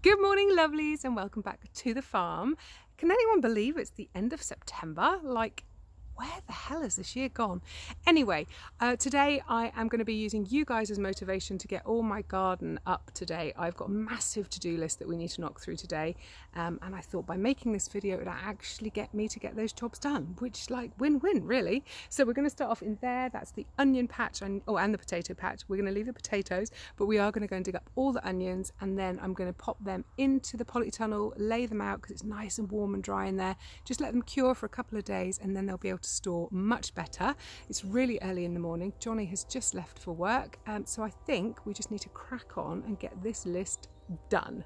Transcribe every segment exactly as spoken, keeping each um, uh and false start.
Good morning, lovelies, and welcome back to the farm. Can anyone believe it's the end of September? Like, where the hell has this year gone? Anyway, uh, today I am going to be using you guys as motivation to get all my garden up today. I've got a massive to-do list that we need to knock through today, um, and I thought by making this video it'd actually get me to get those jobs done, which, like, win-win really. So we're going to start off in there. That's the onion patch and, oh, and the potato patch. We're going to leave the potatoes, but we are going to go and dig up all the onions, and then I'm going to pop them into the polytunnel, lay them out because it's nice and warm and dry in there. Just let them cure for a couple of days, and then they'll be able to store much better. It's really early in the morning. Johnny has just left for work, um, so I think we just need to crack on and get this list done.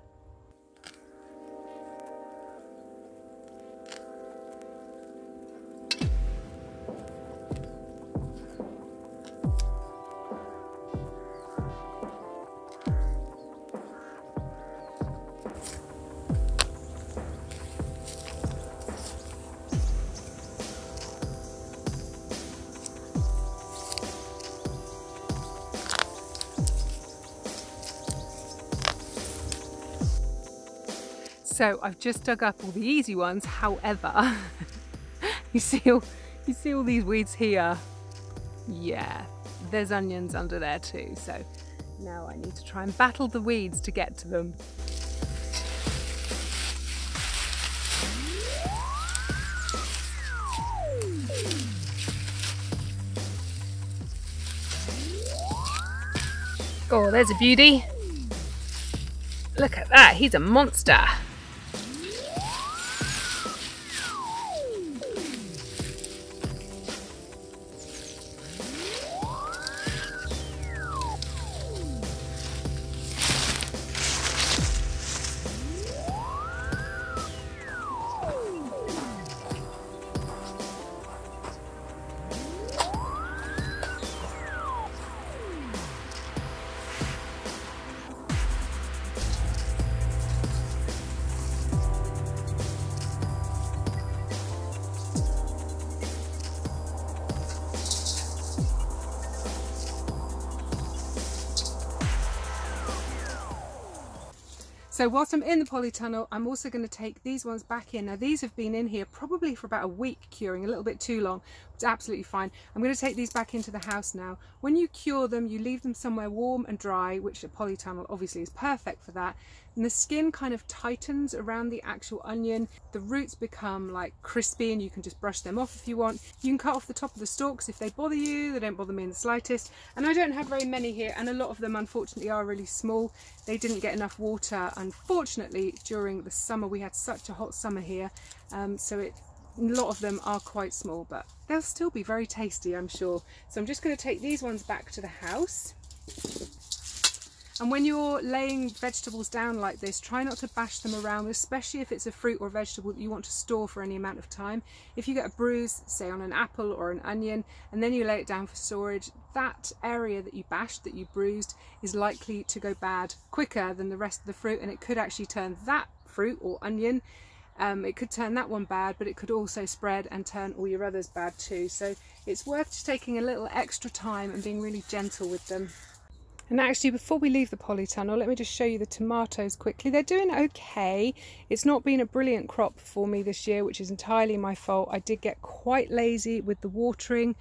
So I've just dug up all the easy ones. However, you see all, you see all these weeds here? Yeah, there's onions under there too. So now I need to try and battle the weeds to get to them. Oh, there's a beauty. Look at that, he's a monster. So whilst I'm in the polytunnel, I'm also going to take these ones back in. Now these have been in here probably for about a week curing, a little bit too long. It's absolutely fine. I'm going to take these back into the house now. When you cure them, you leave them somewhere warm and dry, which a polytunnel obviously is perfect for that. And the skin kind of tightens around the actual onion. The roots become like crispy, and you can just brush them off if you want. You can cut off the top of the stalks if they bother you. They don't bother me in the slightest. And I don't have very many here, and a lot of them unfortunately are really small. They didn't get enough water, unfortunately, during the summer. We had such a hot summer here, um, so it, a lot of them are quite small, but they'll still be very tasty, I'm sure. So I'm just going to take these ones back to the house. And when you're laying vegetables down like this, try not to bash them around, especially if it's a fruit or vegetable that you want to store for any amount of time. If you get a bruise, say on an apple or an onion, and then you lay it down for storage, that area that you bashed, that you bruised, is likely to go bad quicker than the rest of the fruit, and it could actually turn that fruit or onion, um, it could turn that one bad, but it could also spread and turn all your others bad too. So it's worth just taking a little extra time and being really gentle with them. And actually, before we leave the polytunnel, let me just show you the tomatoes quickly. They're doing okay. It's not been a brilliant crop for me this year, which is entirely my fault. I did get quite lazy with the watering,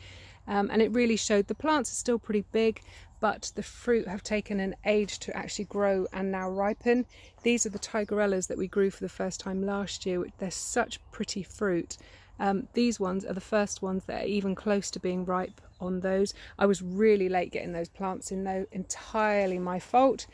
um, and it really showed. The plants are still pretty big, but the fruit have taken an age to actually grow and now ripen. These are the tigerellas that we grew for the first time last year, which they're such pretty fruit. Um, these ones are the first ones that are even close to being ripe on those. I was really late getting those plants in though, entirely my fault.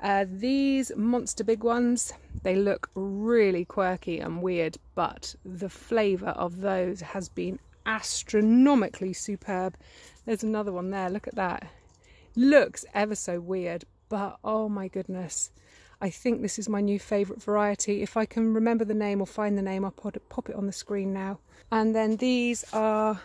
Uh, these monster big ones, they look really quirky and weird, but the flavour of those has been astronomically superb. There's another one there, look at that. Looks ever so weird, but oh my goodness. I think this is my new favourite variety. If I can remember the name or find the name, I'll pop it on the screen now. And then these are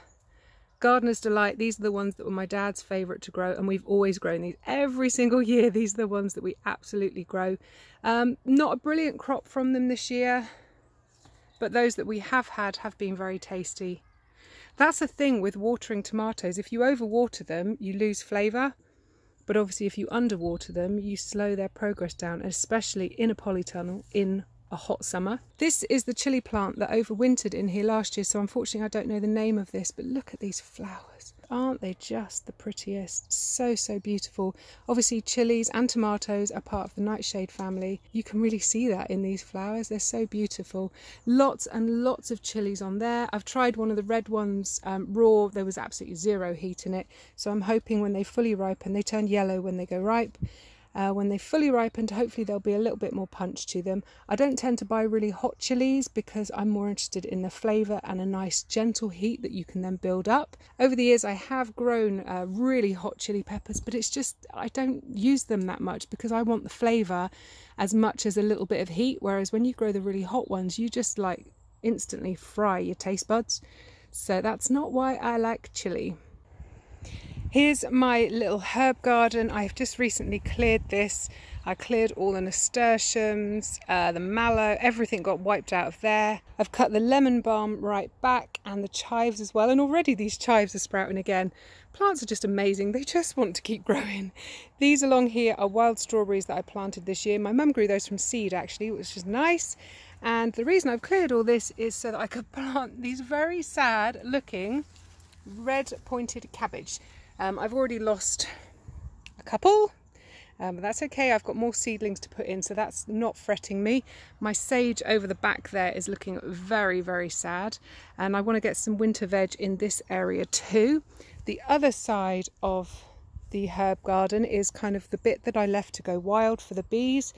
Gardener's Delight. These are the ones that were my dad's favourite to grow, and we've always grown these every single year. These are the ones that we absolutely grow. Um, not a brilliant crop from them this year, but those that we have had have been very tasty. That's the thing with watering tomatoes. If you overwater them, you lose flavour. but obviously if you underwater them, you slow their progress down, especially in a polytunnel in a hot summer. This is the chilli plant that overwintered in here last year, so unfortunately I don't know the name of this, but look at these flowers. Aren't they just the prettiest? So, so beautiful. Obviously chilies and tomatoes are part of the nightshade family. You can really see that in these flowers. They're so beautiful. Lots and lots of chilies on there. I've tried one of the red ones um, raw. There was absolutely zero heat in it. So I'm hoping when they fully ripen, they turn yellow when they go ripe. Uh, when they fully ripened, hopefully there'll be a little bit more punch to them. I don't tend to buy really hot chilies because I'm more interested in the flavour and a nice gentle heat that you can then build up. Over the years I have grown uh, really hot chili peppers, but it's just I don't use them that much because I want the flavour as much as a little bit of heat, whereas when you grow the really hot ones you just like instantly fry your taste buds. So that's not why I like chili. Here's my little herb garden. I've just recently cleared this. I cleared all the nasturtiums, uh, the mallow, everything got wiped out of there. I've cut the lemon balm right back and the chives as well. And already these chives are sprouting again. Plants are just amazing. They just want to keep growing. These along here are wild strawberries that I planted this year. My mum grew those from seed actually, which is nice. And the reason I've cleared all this is so that I could plant these very sad looking red pointed cabbage. Um, I've already lost a couple, um, but that's okay. I've got more seedlings to put in, so that's not fretting me. My sage over the back there is looking very, very sad, and I want to get some winter veg in this area too. The other side of the herb garden is kind of the bit that I left to go wild for the bees.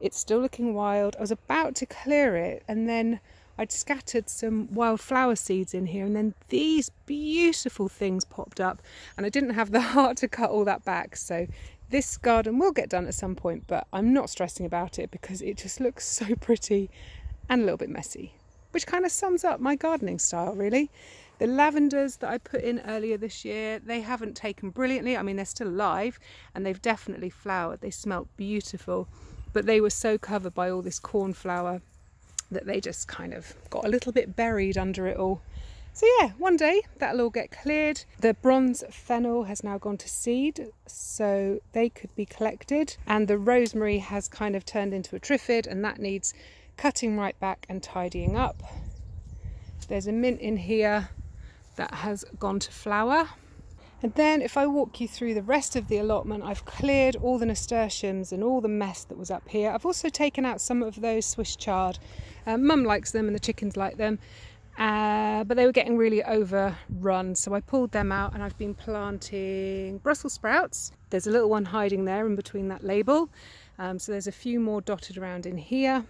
It's still looking wild. I was about to clear it, and then I'd scattered some wildflower seeds in here, and then these beautiful things popped up, and I didn't have the heart to cut all that back. So this garden will get done at some point, but I'm not stressing about it because it just looks so pretty and a little bit messy, which kind of sums up my gardening style really. The lavenders that I put in earlier this year, they haven't taken brilliantly. I mean, they're still alive and they've definitely flowered. They smelt beautiful, but they were so covered by all this cornflower that they just kind of got a little bit buried under it all. So yeah, one day that'll all get cleared. The bronze fennel has now gone to seed, so they could be collected. And the rosemary has kind of turned into a triffid, and that needs cutting right back and tidying up. There's a mint in here that has gone to flower. And then if I walk you through the rest of the allotment, I've cleared all the nasturtiums and all the mess that was up here. I've also taken out some of those Swiss chard. Uh, Mum likes them and the chickens like them, uh, but they were getting really overrun. So I pulled them out and I've been planting Brussels sprouts. There's a little one hiding there in between that label. Um, so there's a few more dotted around in here.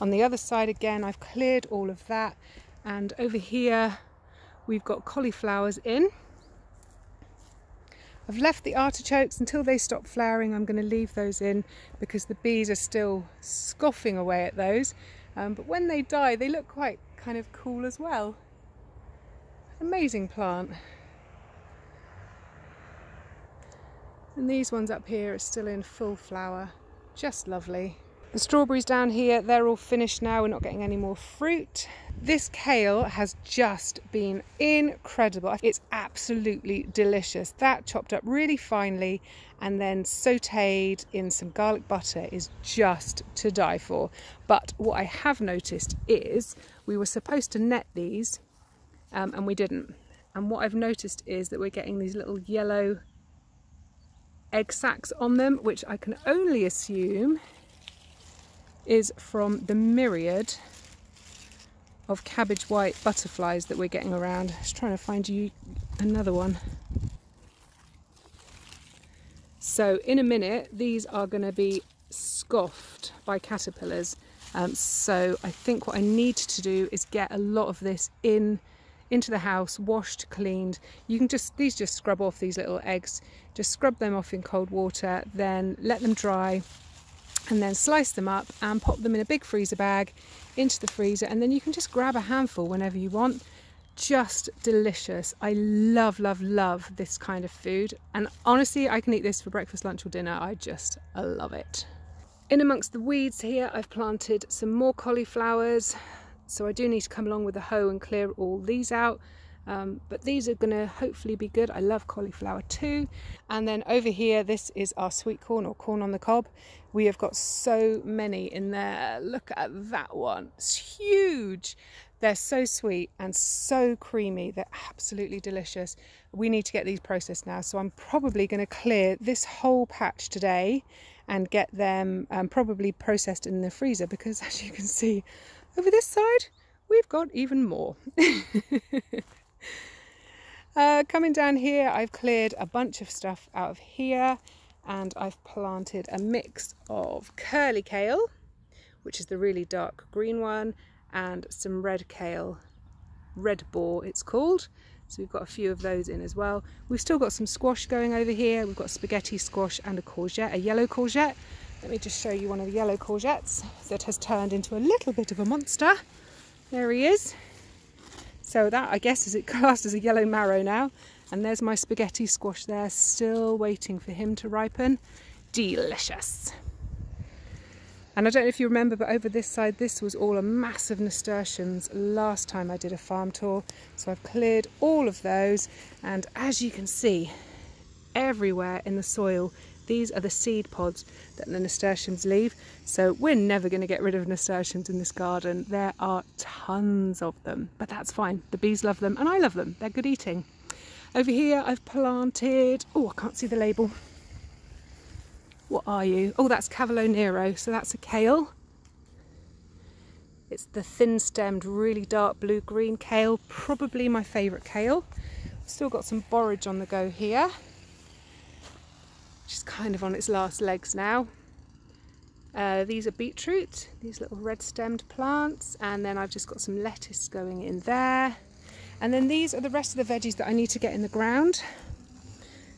On the other side again, I've cleared all of that. And over here, we've got cauliflowers in. I've left the artichokes until they stop flowering. I'm going to leave those in because the bees are still scoffing away at those. Um, but when they die, they look quite kind of cool as well. Amazing plant. And these ones up here are still in full flower. Just lovely. The strawberries down here, they're all finished now. We're not getting any more fruit. This kale has just been incredible. It's absolutely delicious. That chopped up really finely and then sautéed in some garlic butter is just to die for. But what I have noticed is we were supposed to net these um, and we didn't. And what I've noticed is that we're getting these little yellow egg sacs on them, which I can only assume is from the myriad of cabbage white butterflies that we're getting around. Just trying to find you another one. So in a minute these are going to be scoffed by caterpillars, um, so I think what I need to do is get a lot of this in into the house, washed, cleaned. You can just these just scrub off these little eggs, just scrub them off in cold water, then let them dry, and then slice them up and pop them in a big freezer bag into the freezer, and then you can just grab a handful whenever you want. Just delicious. I love, love, love this kind of food, and honestly I can eat this for breakfast, lunch or dinner. I just love it. In amongst the weeds here I've planted some more cauliflowers, so I do need to come along with the hoe and clear all these out. Um, but these are going to hopefully be good. I love cauliflower too. And then over here, this is our sweet corn or corn on the cob. We have got so many in there. Look at that one. It's huge. They're so sweet and so creamy. They're absolutely delicious. We need to get these processed now. So I'm probably going to clear this whole patch today and get them um, probably processed in the freezer, because as you can see over this side, we've got even more. Uh, coming down here, I've cleared a bunch of stuff out of here, and I've planted a mix of curly kale, which is the really dark green one, and some red kale, red boar it's called. So we've got a few of those in as well. We've still got some squash going over here. We've got spaghetti squash and a courgette, a yellow courgette. Let me just show you one of the yellow courgettes that has turned into a little bit of a monster. There he is. So that, I guess, is it classed as a yellow marrow now. And there's my spaghetti squash there, still waiting for him to ripen. Delicious. And I don't know if you remember, but over this side, this was all a mass of nasturtiums last time I did a farm tour. So I've cleared all of those. And as you can see, everywhere in the soil, these are the seed pods that the nasturtiums leave. So we're never going to get rid of nasturtiums in this garden. There are tons of them, but that's fine. The bees love them and I love them. They're good eating. Over here I've planted, oh, I can't see the label. What are you? Oh, that's Cavolo Nero. So that's a kale. It's the thin-stemmed, really dark blue-green kale, probably my favourite kale. Still got some borage on the go here, which is kind of on its last legs now. Uh, these are beetroot, these little red-stemmed plants, and then I've just got some lettuce going in there. And then these are the rest of the veggies that I need to get in the ground.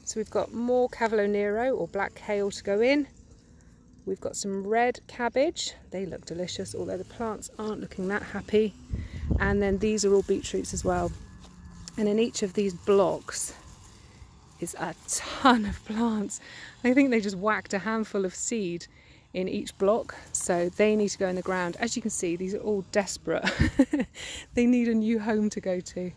So we've got more Cavolo Nero or black kale to go in. We've got some red cabbage. They look delicious, although the plants aren't looking that happy. And then these are all beetroots as well. And in each of these blocks is a ton of plants. I think they just whacked a handful of seed in each block, so they need to go in the ground. As you can see, these are all desperate. They need a new home to go to.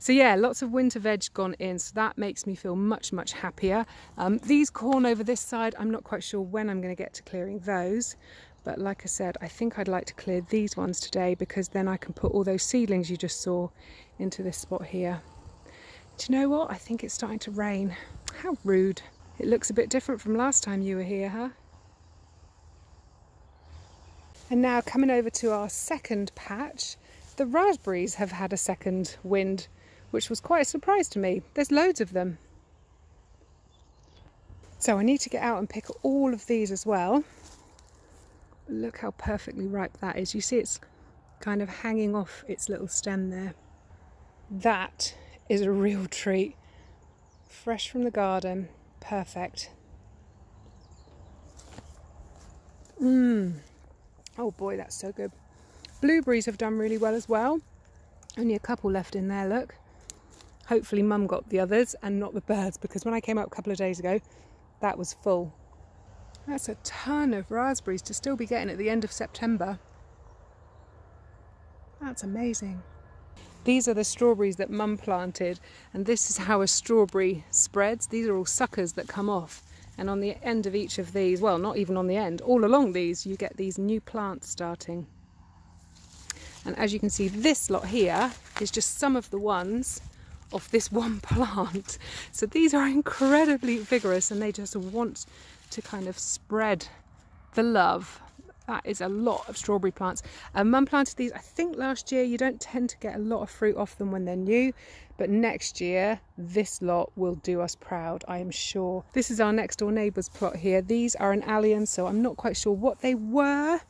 So yeah, lots of winter veg gone in, so that makes me feel much, much happier. Um, these corn over this side, I'm not quite sure when I'm going to get to clearing those, but like I said, I think I'd like to clear these ones today, because then I can put all those seedlings you just saw into this spot here. Do you know what? I think it's starting to rain. How rude. It looks a bit different from last time you were here, huh? And now coming over to our second patch, the raspberries have had a second wind, which was quite a surprise to me. There's loads of them. So I need to get out and pick all of these as well. Look how perfectly ripe that is. You see it's kind of hanging off its little stem there. That is a real treat. Fresh from the garden. Perfect. Mmm. Oh boy, that's so good. Blueberries have done really well as well. Only a couple left in there, look. Hopefully Mum got the others and not the birds, because when I came up a couple of days ago, that was full. That's a ton of raspberries to still be getting at the end of September. That's amazing. These are the strawberries that Mum planted, and this is how a strawberry spreads. These are all suckers that come off, and on the end of each of these, well, not even on the end, all along these, you get these new plants starting. And as you can see, this lot here is just some of the ones off this one plant. So these are incredibly vigorous, and they just want to kind of spread the love. That is a lot of strawberry plants. Um, Mum planted these, I think, last year. You don't tend to get a lot of fruit off them when they're new, but next year this lot will do us proud, I am sure. This is our next door neighbour's plot here. These are an allium, so I'm not quite sure what they were.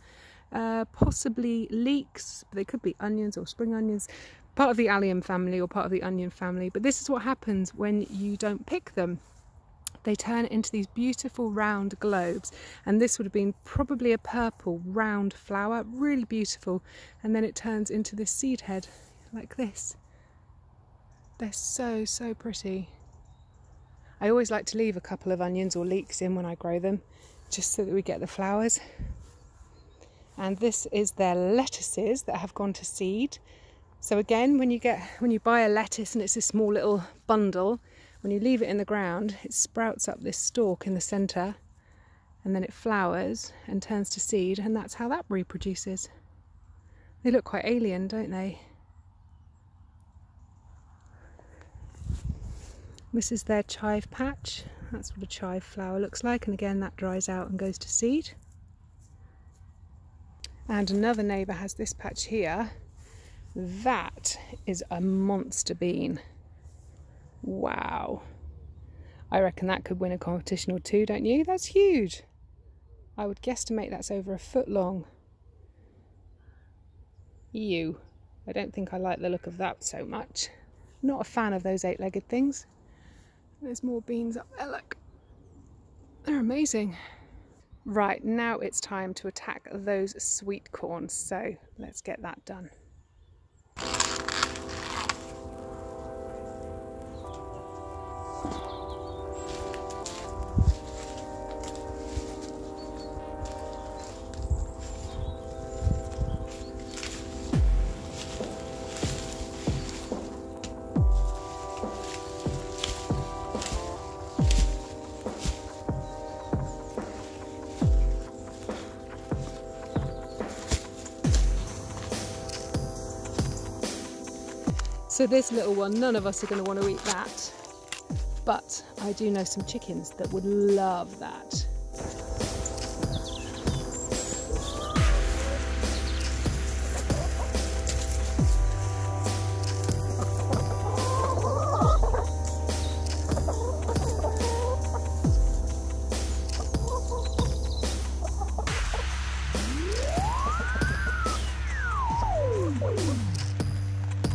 Uh, possibly leeks, but they could be onions or spring onions. Part of the allium family or part of the onion family. But this is what happens when you don't pick them. They turn into these beautiful round globes, and this would have been probably a purple round flower, really beautiful, and then it turns into this seed head like this. They're so, so pretty. I always like to leave a couple of onions or leeks in when I grow them, just so that we get the flowers. And this is their lettuces that have gone to seed. So again, when you get when you buy a lettuce and it's a small little bundle, when you leave it in the ground, it sprouts up this stalk in the center, and then it flowers and turns to seed, and that's how that reproduces. They look quite alien, don't they? This is their chive patch. That's what a chive flower looks like, and again that dries out and goes to seed. And another neighbour has this patch here. That is a monster bean. Wow. I reckon that could win a competition or two, don't you? That's huge. I would guesstimate that's over a foot long. Ew. I don't think I like the look of that so much. Not a fan of those eight-legged things. There's more beans up there, look. They're amazing. Right, now it's time to attack those sweet corns, so let's get that done. So this little one, none of us are going to want to eat that, but I do know some chickens that would love that.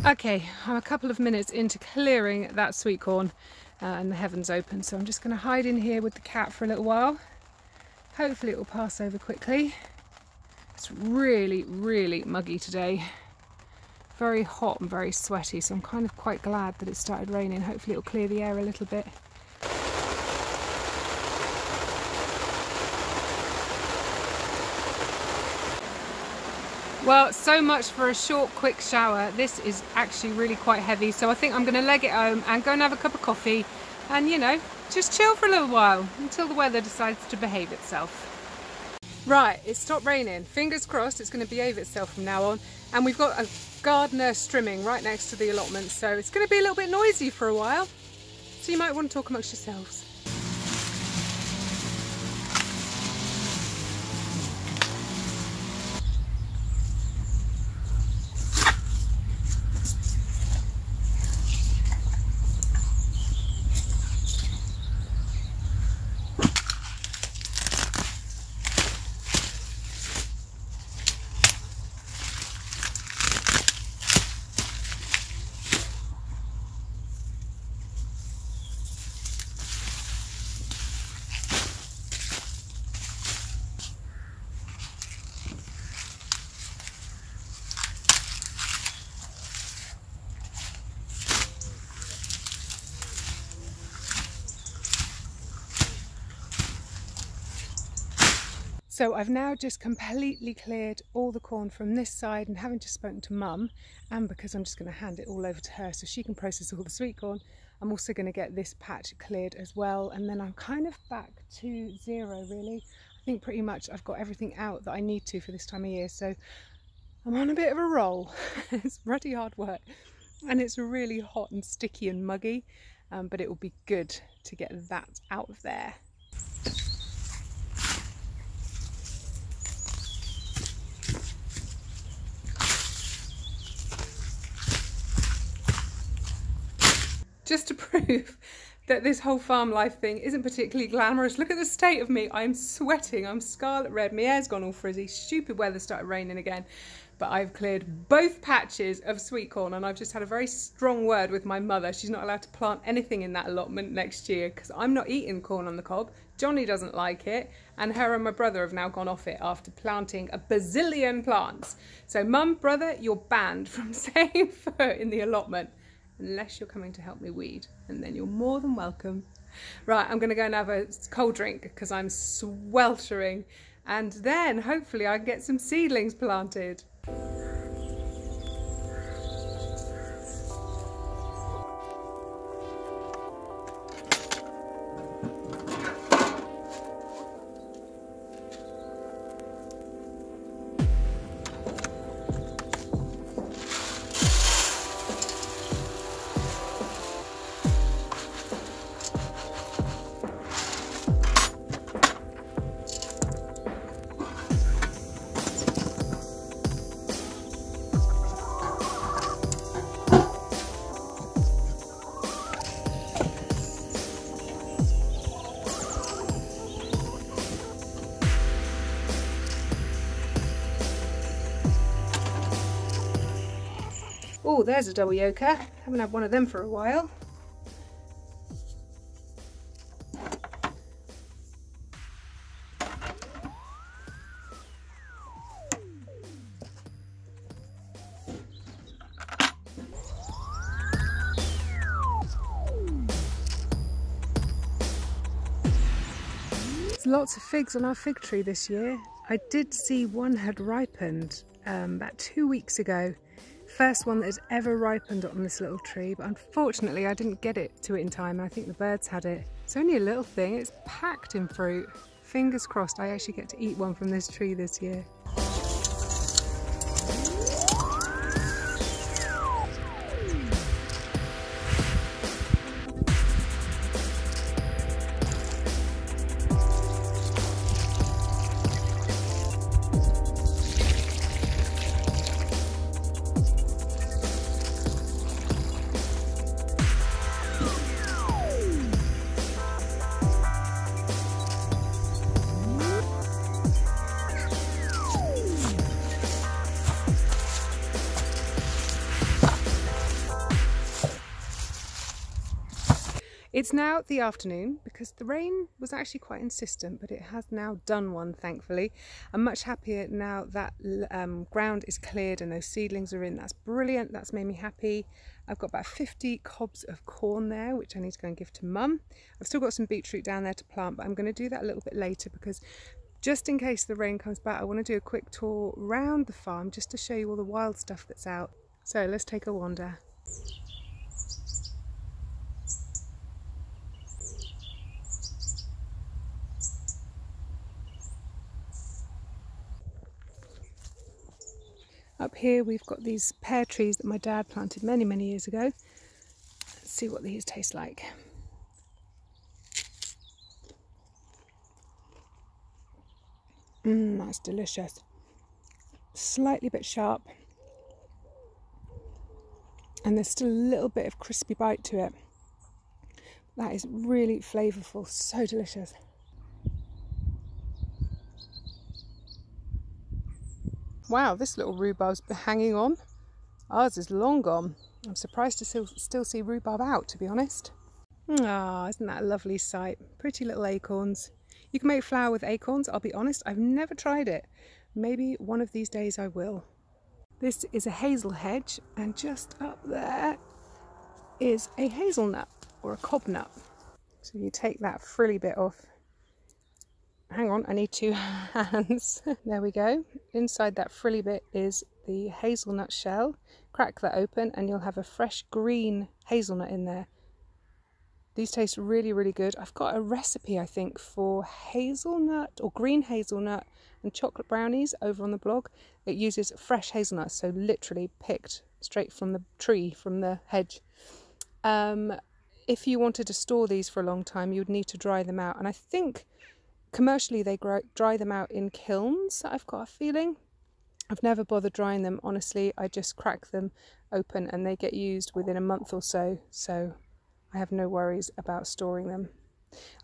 Okay, I'm a couple of minutes into clearing that sweet corn uh, and the heavens open, so I'm just going to hide in here with the cat for a little while. Hopefully it will pass over quickly. It's really, really muggy today. Very hot and very sweaty, so I'm kind of quite glad that it started raining. Hopefully it will clear the air a little bit. Well, so much for a short, quick shower. This is actually really quite heavy, so I think I'm going to leg it home and go and have a cup of coffee and, you know, just chill for a little while until the weather decides to behave itself. Right, it stopped raining. Fingers crossed it's going to behave itself from now on. And we've got a gardener trimming right next to the allotment, so it's going to be a little bit noisy for a while. So you might want to talk amongst yourselves. So I've now just completely cleared all the corn from this side, and having just spoken to Mum, and because I'm just going to hand it all over to her so she can process all the sweet corn, I'm also going to get this patch cleared as well, and then I'm kind of back to zero really. I think pretty much I've got everything out that I need to for this time of year, so I'm on a bit of a roll. It's ruddy hard work, and it's really hot and sticky and muggy, um, but it will be good to get that out of there. Just to prove that this whole farm life thing isn't particularly glamorous. Look at the state of me. I'm sweating. I'm scarlet red. My hair's gone all frizzy. Stupid weather started raining again. But I've cleared both patches of sweet corn, and I've just had a very strong word with my mother. She's not allowed to plant anything in that allotment next year because I'm not eating corn on the cob. Johnny doesn't like it, and her and my brother have now gone off it after planting a bazillion plants. So Mum, brother, you're banned from setting foot in the allotment. Unless you're coming to help me weed, and then you're more than welcome. Right, I'm gonna go and have a cold drink because I'm sweltering, and then hopefully I can get some seedlings planted. Oh, there's a double yoker. Haven't had one of them for a while. Lots of figs on our fig tree this year. I did see one had ripened um, about two weeks ago. First one that has ever ripened on this little tree, but unfortunately I didn't get it to it in time. I think the birds had it. It's only a little thing, it's packed in fruit. Fingers crossed I actually get to eat one from this tree this year. It's now the afternoon because the rain was actually quite insistent, but it has now done one, thankfully. I'm much happier now that um, ground is cleared and those seedlings are in. That's brilliant, that's made me happy. I've got about fifty cobs of corn there, which I need to go and give to Mum. I've still got some beetroot down there to plant, but I'm going to do that a little bit later because just in case the rain comes back, I want to do a quick tour round the farm just to show you all the wild stuff that's out. So let's take a wander. Up here we've got these pear trees that my dad planted many, many years ago. Let's see what these taste like. Mmm, that's delicious. Slightly bit sharp. And there's still a little bit of crispy bite to it. That is really flavourful, so delicious. Wow, this little rhubarb's hanging on. Ours is long gone. I'm surprised to still, still see rhubarb out, to be honest. Ah, isn't that a lovely sight? Pretty little acorns. You can make flour with acorns. I'll be honest, I've never tried it. Maybe one of these days I will. This is a hazel hedge, and just up there is a hazelnut or a cobnut. So you take that frilly bit off. Hang on, I need two hands. There we go. Inside that frilly bit is the hazelnut shell. Crack that open and you'll have a fresh green hazelnut in there. These taste really, really good. I've got a recipe, I think, for hazelnut or green hazelnut and chocolate brownies over on the blog. It uses fresh hazelnuts, so literally picked straight from the tree, from the hedge. Um, if you wanted to store these for a long time, you would need to dry them out. And I think commercially they grow, dry them out in kilns, I've got a feeling. I've never bothered drying them, honestly. I just crack them open and they get used within a month or so, so I have no worries about storing them.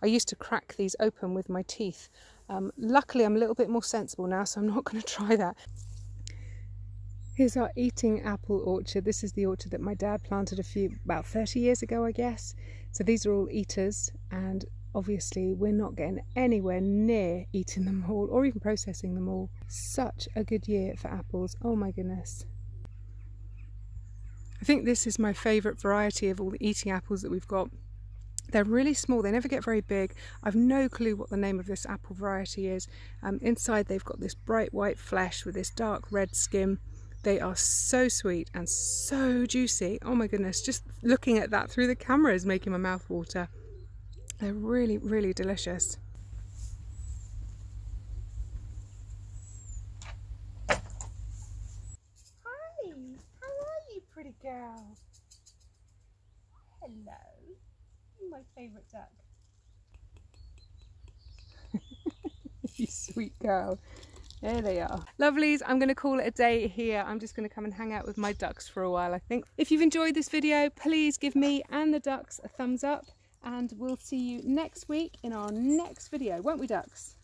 I used to crack these open with my teeth. Um, luckily I'm a little bit more sensible now, so I'm not going to try that. Here's our eating apple orchard. This is the orchard that my dad planted a few, about thirty years ago, I guess. So these are all eaters, and obviously we're not getting anywhere near eating them all or even processing them all. Such a good year for apples, oh my goodness. I think this is my favourite variety of all the eating apples that we've got. They're really small, they never get very big. I've no clue what the name of this apple variety is. Um, inside they've got this bright white flesh with this dark red skin. They are so sweet and so juicy, oh my goodness, just looking at that through the camera is making my mouth water. They're really, really delicious. Hi, how are you, pretty girl? Hello, you're my favourite duck. You sweet girl. There they are. Lovelies, I'm going to call it a day here. I'm just going to come and hang out with my ducks for a while, I think. If you've enjoyed this video, please give me and the ducks a thumbs up. And we'll see you next week in our next video, won't we, ducks?